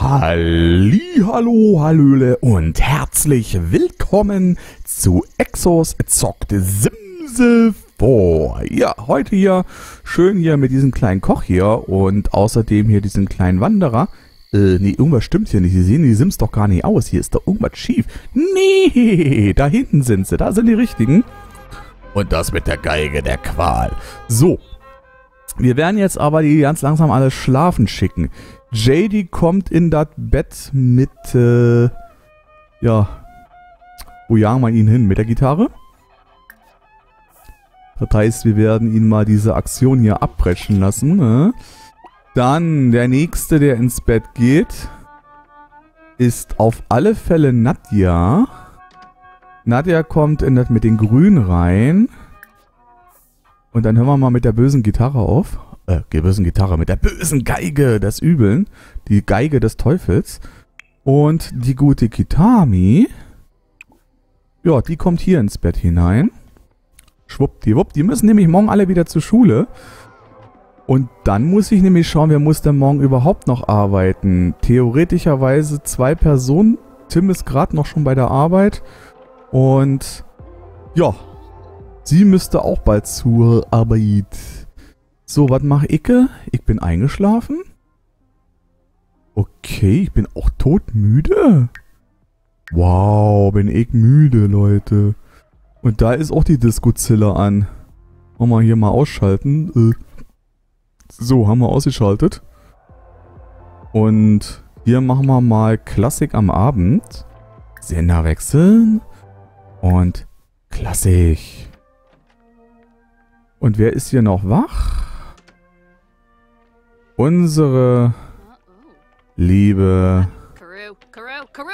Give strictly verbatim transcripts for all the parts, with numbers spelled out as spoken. Halli, hallo, hallöle und herzlich willkommen zu Exxoz Zockt Sims vier. Ja, heute hier schön hier mit diesem kleinen Koch hier und außerdem hier diesen kleinen Wanderer. Äh, nee, irgendwas stimmt hier nicht. Sie sehen die Sims doch gar nicht aus. Hier ist doch irgendwas schief. Nee, da hinten sind sie. Da sind die richtigen. Und das mit der Geige der Qual. So. Wir werden jetzt aber die ganz langsam alle schlafen schicken. J D kommt in das Bett mit, äh, ja, wo jagen wir ihn hin? Mit der Gitarre? Das heißt, wir werden ihn mal diese Aktion hier abbrechen lassen, ne? Dann, der Nächste, der ins Bett geht, ist auf alle Fälle Nadja. Nadja kommt in das mit den Grünen rein. Und dann hören wir mal mit der bösen Gitarre auf. Äh, die bösen Gitarre, mit der bösen Geige des Übeln. Die Geige des Teufels. Und die gute Kitami. Ja, die kommt hier ins Bett hinein. Schwuppdiwupp. Die müssen nämlich morgen alle wieder zur Schule. Und dann muss ich nämlich schauen, wer muss denn morgen überhaupt noch arbeiten. Theoretischerweise zwei Personen. Tim ist gerade noch schon bei der Arbeit. Und ja. Sie müsste auch bald zur Arbeit. So, was mache ich? Ich bin eingeschlafen. Okay, ich bin auch todmüde. Wow, bin ich müde, Leute. Und da ist auch die Discozilla an. Wollen wir hier mal ausschalten. So, haben wir ausgeschaltet. Und hier machen wir mal Klassik am Abend. Sender wechseln. Und Klassik. Und wer ist hier noch wach? Unsere liebe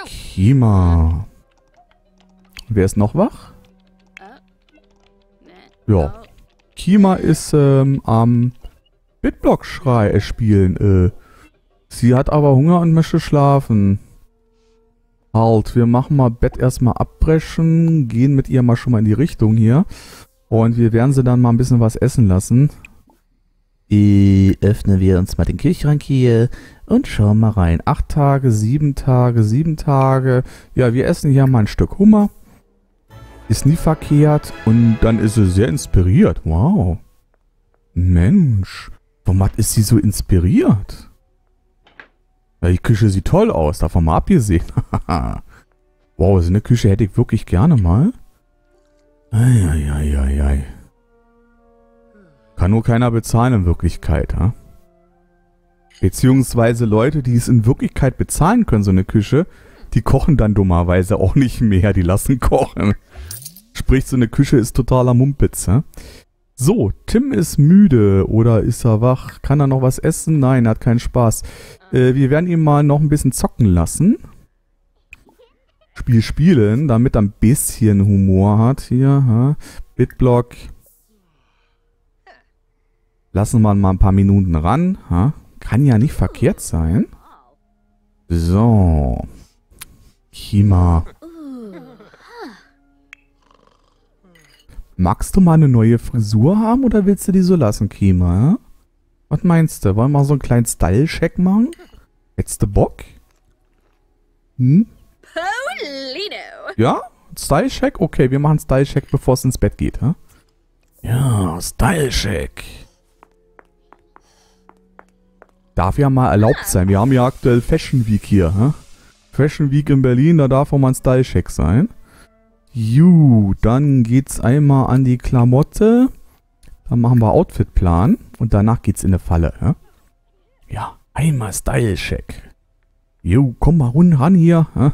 Kima. Wer ist noch wach? Ja. Kima ist ähm, am Bitblock schrei spielen. Äh. Sie hat aber Hunger und möchte schlafen. Halt, wir machen mal Bett erstmal abbrechen. Gehen mit ihr mal schon mal in die Richtung hier. Und wir werden sie dann mal ein bisschen was essen lassen. I, öffnen wir uns mal den Kühlschrank hier und schauen mal rein. Acht Tage, sieben Tage, sieben Tage. Ja, wir essen hier mal ein Stück Hummer. Ist nie verkehrt und dann ist sie sehr inspiriert. Wow. Mensch, warum ist sie so inspiriert? Ja, die Küche sieht toll aus, davon mal abgesehen. Wow, so eine Küche hätte ich wirklich gerne mal. Eieieiei. Ei, ei, ei. Kann nur keiner bezahlen in Wirklichkeit, ja? Beziehungsweise Leute, die es in Wirklichkeit bezahlen können, so eine Küche, die kochen dann dummerweise auch nicht mehr, die lassen kochen. Sprich, so eine Küche ist totaler Mumpitz, ja? So, Tim ist müde oder ist er wach? Kann er noch was essen? Nein, er hat keinen Spaß. Äh, wir werden ihn mal noch ein bisschen zocken lassen. Spiel spielen, damit er ein bisschen Humor hat hier. Ha? Bitblock. Lassen wir ihn mal ein paar Minuten ran. Ha? Kann ja nicht verkehrt sein. So. Kima. Magst du mal eine neue Frisur haben oder willst du die so lassen, Kima? Was meinst du? Wollen wir mal so einen kleinen Style-Check machen? Hättest du Bock? Hm? Ja? Style-Check? Okay, wir machen Style-Check, bevor es ins Bett geht, hä? Ja, Style-Check. Darf ja mal erlaubt sein. Wir haben ja aktuell Fashion Week hier, hä? Fashion Week in Berlin, da darf auch mal ein Style-Check sein. Ju, dann geht's einmal an die Klamotte. Dann machen wir Outfit-Plan. Und danach geht's in eine Falle, hä? Ja, einmal Style-Check. Jo, komm mal run ran hier, hä?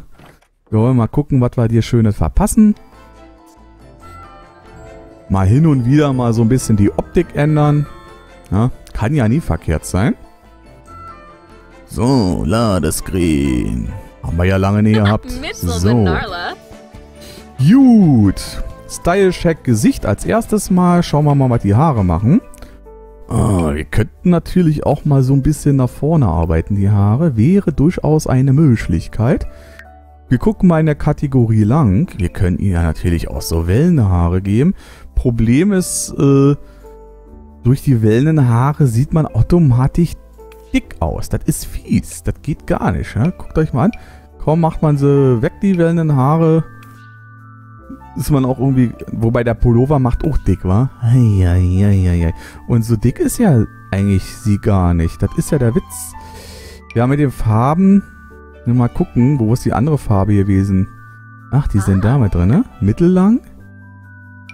Wir wollen mal gucken, was wir dir Schönes verpassen. Mal hin und wieder mal so ein bisschen die Optik ändern. Ja, kann ja nie verkehrt sein. So, Ladescreen. Haben wir ja lange nie gehabt. So. Gut. Style-Check Gesicht als erstes Mal. Schauen wir mal, was die Haare machen. Oh, wir könnten natürlich auch mal so ein bisschen nach vorne arbeiten, die Haare. Wäre durchaus eine Möglichkeit. Wir gucken mal in der Kategorie lang. Wir können ihr ja natürlich auch so Wellenhaare geben. Problem ist, äh, durch die wellenden Haare sieht man automatisch dick aus. Das ist fies. Das geht gar nicht. Ne? Guckt euch mal an. Kaum macht man sie weg, die wellenden Haare. Ist man auch irgendwie... Wobei der Pullover macht auch dick, wa? Eieieiei. Und so dick ist ja eigentlich sie gar nicht. Das ist ja der Witz. Ja, mit den Farben... Mal gucken, wo ist die andere Farbe gewesen? Ach, die sind da mit drin, ne? Mittellang?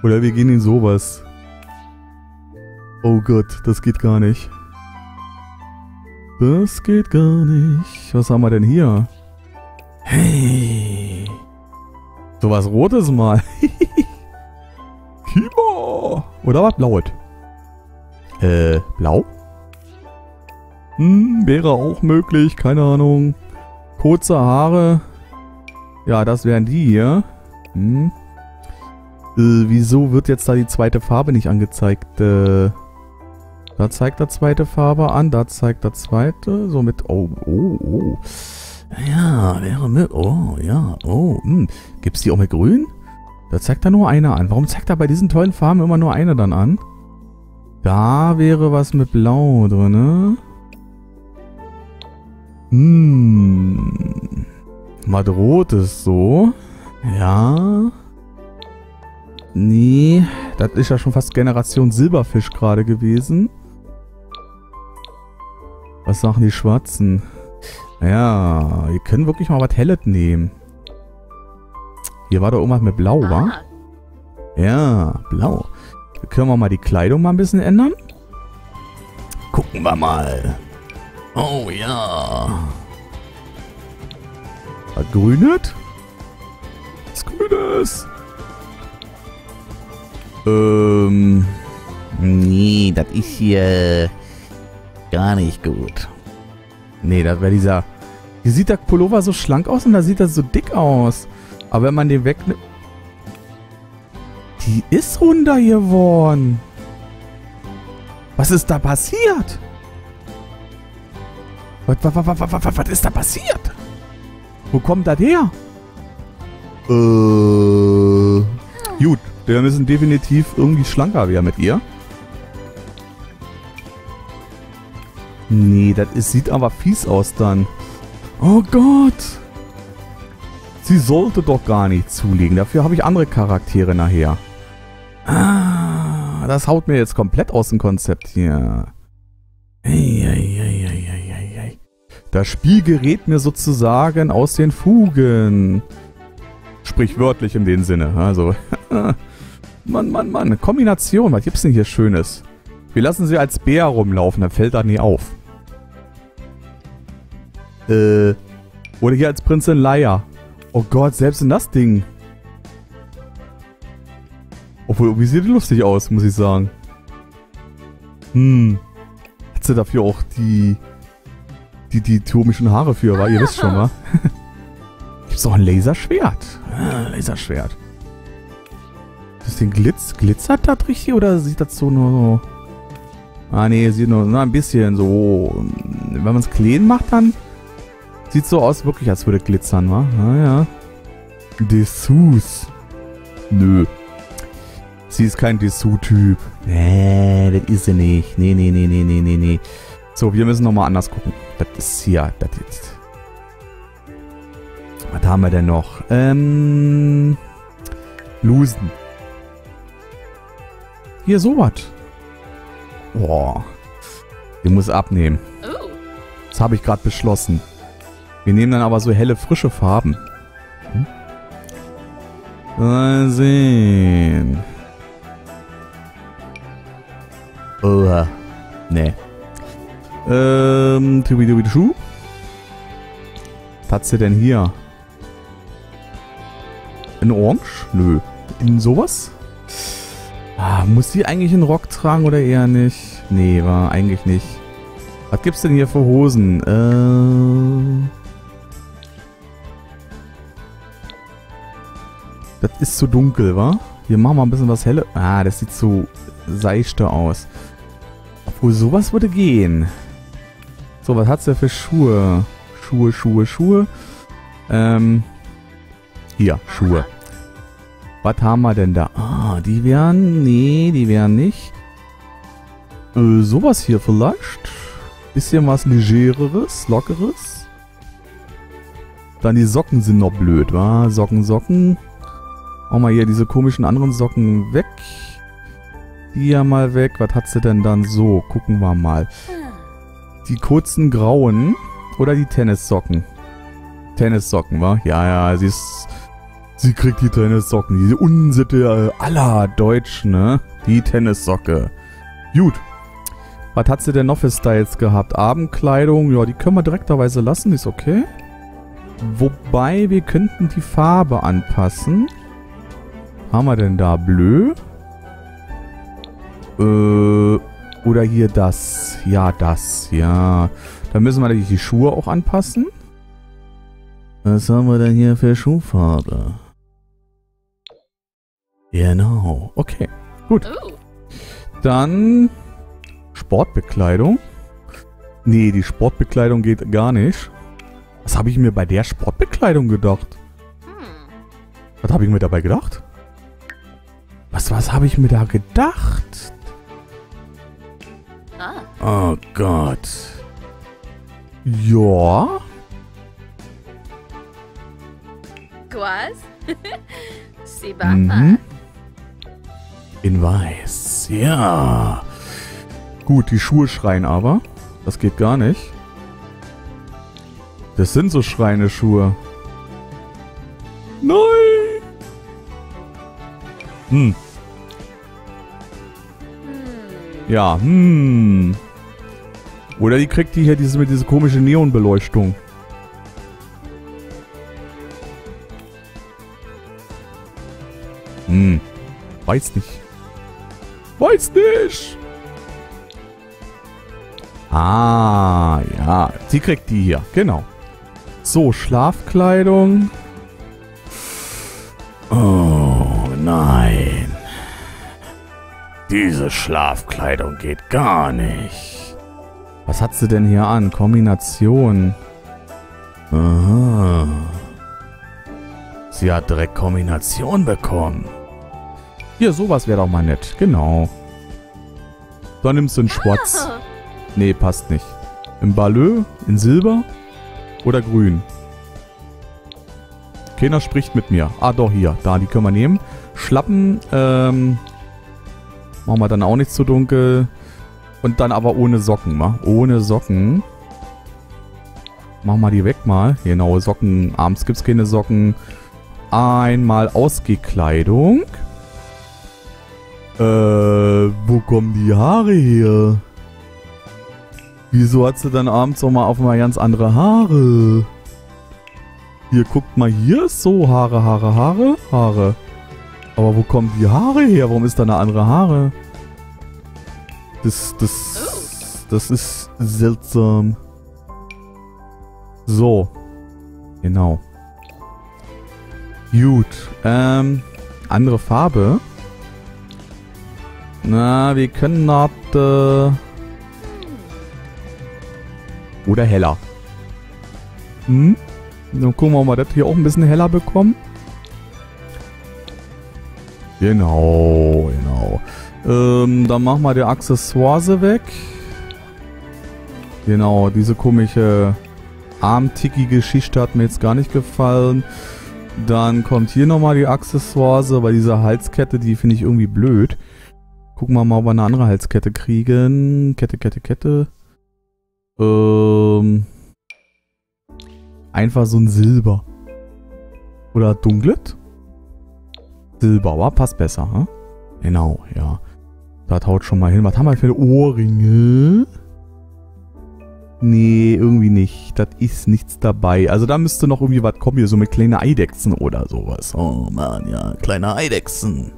Oder wir gehen in sowas. Oh Gott, das geht gar nicht. Das geht gar nicht. Was haben wir denn hier? Hey. Sowas Rotes mal. Kima. Oder was Blaues? Äh, Blau? Hm, wäre auch möglich. Keine Ahnung. Kurze Haare. Ja, das wären die hier. Hm. Äh, wieso wird jetzt da die zweite Farbe nicht angezeigt? Äh, da zeigt er zweite Farbe an, da zeigt er zweite. So mit... Oh, oh, oh. Ja, wäre mit... Oh, ja, oh. Hm. Gibt es die auch mit grün? Da zeigt er nur eine an. Warum zeigt er bei diesen tollen Farben immer nur eine dann an? Da wäre was mit Blau drin, ne? Hm. Mal droht es so. Ja. Nee. Das ist ja schon fast Generation Silberfisch gerade gewesen. Was sagen die Schwarzen? Ja. Wir können wirklich mal was Helles nehmen. Hier war doch irgendwas mit Blau, wa? Ja, Blau. Können wir mal die Kleidung mal ein bisschen ändern? Gucken wir mal. Oh ja. Was grünet? Was grünes? Ähm. Nee, das ist hier gar nicht gut. Nee, das wäre dieser... Hier sieht der Pullover so schlank aus und da sieht er so dick aus. Aber wenn man den wegnimmt... Die ist runter geworden. Was ist da passiert? Was, was, was, was, was, was ist da passiert? Wo kommt das her? Äh. Gut, wir müssen definitiv irgendwie schlanker werden mit ihr. Nee, das ist, sieht aber fies aus dann. Oh Gott! Sie sollte doch gar nicht zulegen. Dafür habe ich andere Charaktere nachher. Ah, das haut mir jetzt komplett aus dem Konzept hier. Ei, ei, ei, ei, ei. Das Spiel gerät mir sozusagen aus den Fugen. Sprichwörtlich in dem Sinne. Also, Mann, Mann, Mann. Kombination, was gibt's denn hier Schönes? Wir lassen sie als Bär rumlaufen, dann fällt das nie auf. Äh. Oder hier als Prinzessin Leia. Oh Gott, selbst in das Ding. Obwohl, irgendwie sieht die lustig aus, muss ich sagen. Hm. Hat sie dafür auch die... Die, die turmischen Haare für, war ihr wisst schon, wa? Gibt's auch ein Laserschwert? Ah, Laserschwert. Ist den Glitz? Glitzert das richtig oder sieht das so nur so? Ah, nee, sieht nur, nur ein bisschen so. Wenn man es clean macht, dann sieht so aus, wirklich, als würde glitzern, wa? Naja. Dessous. Nö. Sie ist kein Dessous-Typ. Nee, das ist sie nicht. Nee, nee, nee, nee, nee, nee, nee. So, wir müssen nochmal anders gucken. Das ist hier, das jetzt. Was haben wir denn noch? Ähm. Blusen. Hier, sowas. Boah. Den muss abnehmen. Das habe ich gerade beschlossen. Wir nehmen dann aber so helle, frische Farben. Hm? Mal sehen. Oh, nee. Ähm, Tubidubidushu. Was hat sie denn hier? In Orange? Nö. In sowas? Ah, muss sie eigentlich einen Rock tragen oder eher nicht? Nee, war eigentlich nicht. Was gibt's denn hier für Hosen? Äh. Das ist zu dunkel, wa? Hier machen wir ein bisschen was helle. Ah, das sieht zu seichte aus. Obwohl, sowas würde gehen. So, was hat's denn für Schuhe? Schuhe, Schuhe, Schuhe. Ähm. Hier, Schuhe. Was haben wir denn da? Ah, die wären... Nee, die wären nicht. Äh, sowas hier vielleicht? Bisschen was Legereres, Lockeres. Dann die Socken sind noch blöd, wa? Socken, Socken. Auch mal hier diese komischen anderen Socken weg. Die ja mal weg. Was hat sie denn dann so? Gucken wir mal. Die kurzen grauen oder die Tennissocken? Tennissocken, wa? Ja, ja, sie ist... Sie kriegt die Tennissocken. Diese Unsitte aller Deutschen, ne? Die Tennissocke. Gut. Was hat sie denn noch für Styles gehabt? Abendkleidung, ja, die können wir direkterweise lassen, ist okay. Wobei, wir könnten die Farbe anpassen. Haben wir denn da blö? Äh, oder hier das. Ja, das, ja. Da müssen wir natürlich die Schuhe auch anpassen. Was haben wir denn hier für Schuhfarbe? Genau, okay, gut. Dann... Sportbekleidung? Nee, die Sportbekleidung geht gar nicht. Was habe ich mir bei der Sportbekleidung gedacht? Was habe ich mir dabei gedacht? Was, was habe ich mir da gedacht? Ah. Oh Gott. Ja? Mhm. In weiß. Ja. Gut, die Schuhe schreien aber. Das geht gar nicht. Das sind so schreiende Schuhe. Nein! Hm. Ja, hm. Oder die kriegt die hier diese, mit dieser komischen Neonbeleuchtung. Hm. Weiß nicht. Weiß nicht! Ah, ja. Sie kriegt die hier. Genau. So, Schlafkleidung. Oh, nein. Diese Schlafkleidung geht gar nicht. Was hat sie denn hier an? Kombination. Aha. Sie hat direkt Kombination bekommen. Hier, sowas wäre doch mal nett. Genau. Dann nimmst du einen Schwarz. Nee, passt nicht. Im Ballö, in Silber oder Grün? Keiner spricht mit mir. Ah, doch, hier. Da, die können wir nehmen. Schlappen, ähm... machen wir dann auch nicht zu dunkel. Und dann aber ohne Socken, wa? Ohne Socken. Machen wir die weg mal. Genau, Socken. Abends gibt's keine Socken. Einmal Ausgekleidung. Äh, wo kommen die Haare her? Wieso hat sie dann abends auch mal auf mal ganz andere Haare? Hier, guckt mal hier. So, Haare, Haare, Haare, Haare. Aber wo kommen die Haare her? Warum ist da eine andere Haare? Das, das, das ist seltsam. So. Genau. Gut. Ähm, andere Farbe. Na, wir können ab, äh... oder heller. Hm? Dann gucken wir mal, ob wir das hier auch ein bisschen heller bekommen. Genau, genau. Ähm, dann machen wir die Accessoires weg. Genau, diese komische armtickige Geschichte hat mir jetzt gar nicht gefallen. Dann kommt hier nochmal die Accessoires, weil diese Halskette, die finde ich irgendwie blöd. Gucken wir mal, ob wir eine andere Halskette kriegen. Kette, Kette, Kette. Ähm, einfach so ein Silber. Oder dunklet? Silber, war passt besser, hm? Genau, ja. Das haut schon mal hin. Was haben wir für Ohrringe? Nee, irgendwie nicht. Das ist nichts dabei. Also da müsste noch irgendwie was kommen, hier so mit kleinen Eidechsen oder sowas. Oh man, ja, kleine Eidechsen.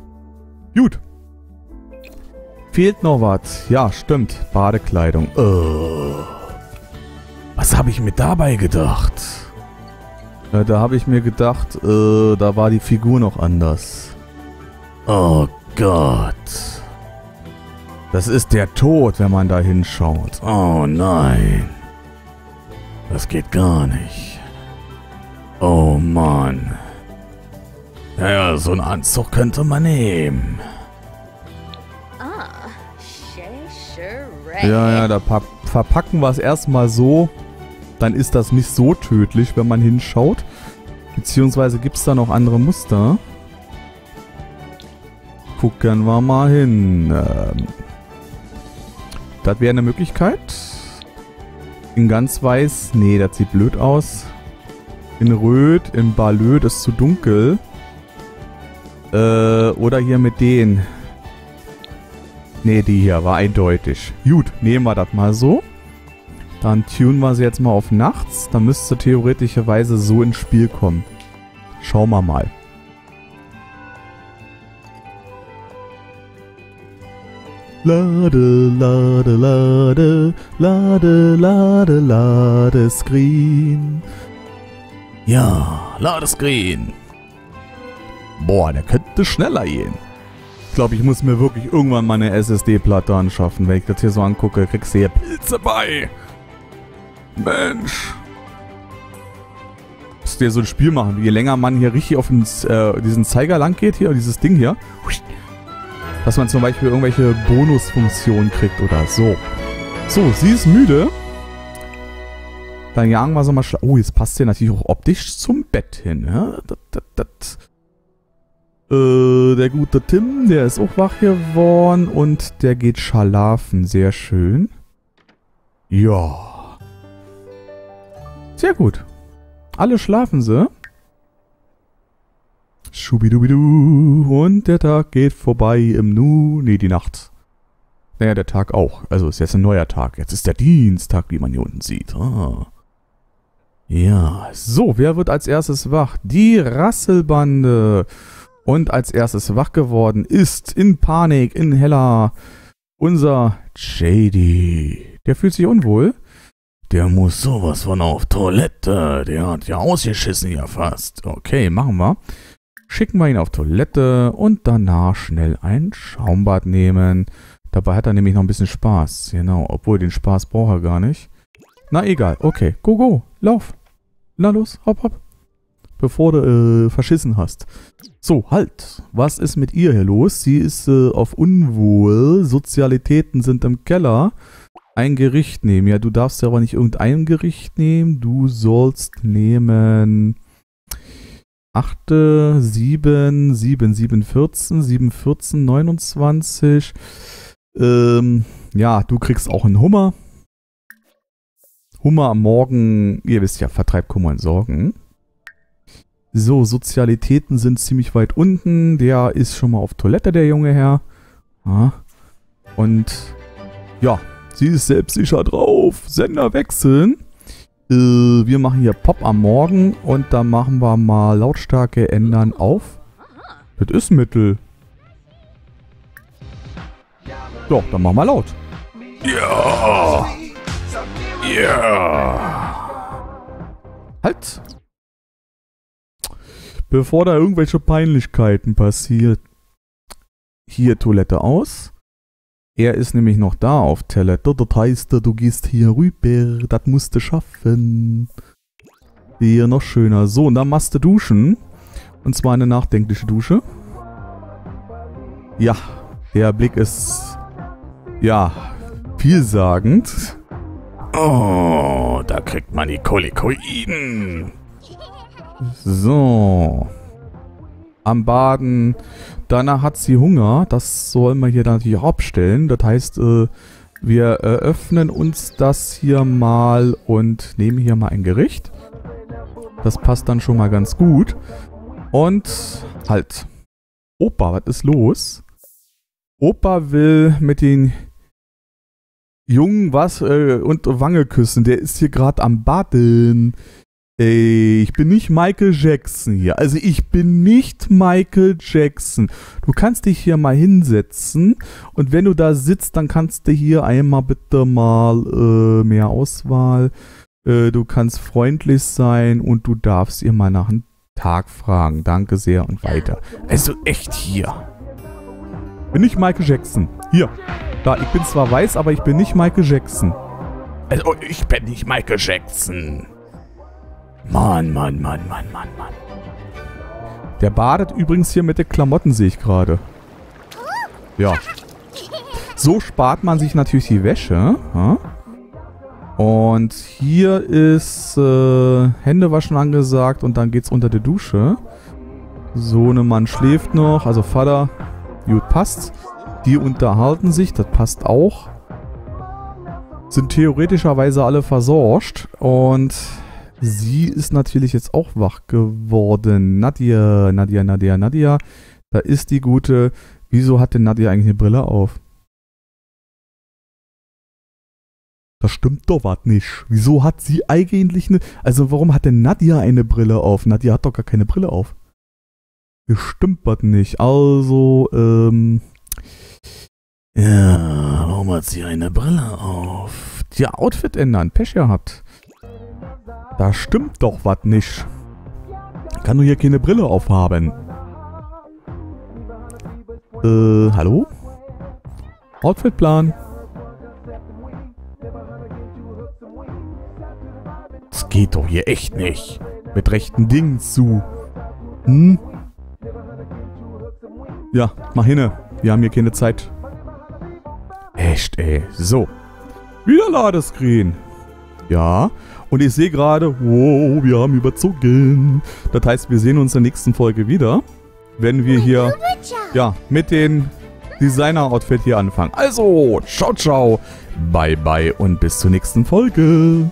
Gut. Fehlt noch was. Ja, stimmt. Badekleidung. Oh. Was habe ich mir dabei gedacht? Ja, da habe ich mir gedacht, äh, da war die Figur noch anders. Oh Gott. Das ist der Tod, wenn man da hinschaut. Oh nein. Das geht gar nicht. Oh Mann. Ja, so einen Anzug könnte man nehmen. Ja, ja, da packt Verpacken wir es erstmal so, dann ist das nicht so tödlich, wenn man hinschaut. Beziehungsweise gibt es da noch andere Muster. Gucken wir mal hin. Ähm, das wäre eine Möglichkeit. In ganz weiß. Nee, das sieht blöd aus. In röt, in balö, das ist zu dunkel. Äh, oder hier mit denen. Nee, die hier war eindeutig. Gut, nehmen wir das mal so. Dann tunen wir sie jetzt mal auf nachts. Dann müsste theoretischerweise so ins Spiel kommen. Schauen wir mal. Lade, lade, lade, lade, lade, lade, Screen. Ja, Ladescreen. Boah, der könnte schneller gehen. Ich glaube, ich muss mir wirklich irgendwann mal eine S S D-Platte anschaffen. Wenn ich das hier so angucke, kriegst du hier Pilze bei. Mensch. Müsst ihr so ein Spiel machen, je länger man hier richtig auf den, äh, diesen Zeiger lang geht, hier, dieses Ding hier. Dass man zum Beispiel irgendwelche Bonusfunktionen kriegt oder so. So, sie ist müde. Dann jagen wir so mal schla... Oh, jetzt passt der natürlich auch optisch zum Bett hin. Ja? Das, das, das. Äh, der gute Tim, der ist auch wach geworden und der geht schlafen. Sehr schön. Ja. Sehr gut. Alle schlafen sie. Schubidubidu. Und der Tag geht vorbei im Nu. Nee, die Nacht. Naja, der Tag auch. Also ist jetzt ein neuer Tag. Jetzt ist der Dienstag, wie man hier unten sieht. Ah. Ja, so, wer wird als erstes wach? Die Rasselbande. Und als erstes wach geworden ist, in Panik, in Heller, unser J D. Der fühlt sich unwohl. Der muss sowas von auf Toilette. Der hat ja ausgeschissen ja fast. Okay, machen wir. Schicken wir ihn auf Toilette und danach schnell ein Schaumbad nehmen. Dabei hat er nämlich noch ein bisschen Spaß. Genau, obwohl den Spaß braucht er gar nicht. Na egal, okay. Go, go, lauf. Na los, hopp, hopp. Bevor du äh, verschissen hast. So, halt. Was ist mit ihr hier los? Sie ist äh, auf Unwohl. Sozialitäten sind im Keller. Ein Gericht nehmen. Ja, du darfst ja aber nicht irgendein Gericht nehmen. Du sollst nehmen... acht, sieben, sieben, sieben, vierzehn, sieben, vierzehn, neunundzwanzig. Ähm, ja, du kriegst auch einen Hummer. Hummer am Morgen, ihr wisst ja, vertreibt Kummer und Sorgen. So, Sozialitäten sind ziemlich weit unten. Der ist schon mal auf Toilette, der junge Herr. Ja. Und ja, sie ist selbstsicher drauf. Sender wechseln. Äh, wir machen hier Pop am Morgen und dann machen wir mal Lautstärke ändern auf. Das ist Mittel. Doch, dann machen wir laut. Ja. Ja. Halt. Bevor da irgendwelche Peinlichkeiten passiert. Hier Toilette aus. Er ist nämlich noch da auf Toilette. Das heißt, du gehst hier rüber. Das musst du schaffen. Hier noch schöner. So, und dann machst du duschen. Und zwar eine nachdenkliche Dusche. Ja, der Blick ist... Ja, vielsagend. Oh, da kriegt man die Kolikoiden. So. Am Baden. Danach hat sie Hunger. Das sollen wir hier natürlich auch abstellen. Das heißt, äh, wir öffnen uns das hier mal und nehmen hier mal ein Gericht. Das passt dann schon mal ganz gut. Und halt. Opa, was ist los? Opa will mit den Jungen was äh, und Wange küssen. Der ist hier gerade am Baden. Ey, ich bin nicht Michael Jackson hier. Also ich bin nicht Michael Jackson. Du kannst dich hier mal hinsetzen. Und wenn du da sitzt, dann kannst du hier einmal bitte mal äh, mehr Auswahl. Äh, du kannst freundlich sein und du darfst ihr mal nach einem Tag fragen. Danke sehr und weiter. Also echt hier. Ich bin nicht Michael Jackson. Hier. Da, ich bin zwar weiß, aber ich bin nicht Michael Jackson. Also ich bin nicht Michael Jackson. Mann, Mann, Mann, Mann, Mann, Mann. Der badet übrigens hier mit den Klamotten, sehe ich gerade. Ja. So spart man sich natürlich die Wäsche. Und hier ist äh, Händewaschen angesagt und dann geht's unter die Dusche. Sohnemann schläft noch, also Vater. Gut, passt. Die unterhalten sich, das passt auch. Sind theoretischerweise alle versorgt. Und sie ist natürlich jetzt auch wach geworden. Nadia, Nadia, Nadia, Nadia. Da ist die gute. Wieso hat denn Nadia eigentlich eine Brille auf? Das stimmt doch was nicht. Wieso hat sie eigentlich eine... Also warum hat denn Nadia eine Brille auf? Nadia hat doch gar keine Brille auf. Das stimmt was nicht. Also, ähm... ja, warum hat sie eine Brille auf? Tja, Outfit ändern. Pech gehabt. Da stimmt doch was nicht. Kann nur hier keine Brille aufhaben. Äh, hallo? Outfitplan. Das geht doch hier echt nicht. Mit rechten Dingen zu. Hm? Ja, mach hinne. Wir haben hier keine Zeit. Echt, ey. So. Wieder Ladescreen. Ja. Und ich sehe gerade, wow, wir haben überzogen. Das heißt, wir sehen uns in der nächsten Folge wieder, wenn wir hier ja, mit den Designer-Outfit hier anfangen. Also, ciao, ciao. Bye, bye und bis zur nächsten Folge.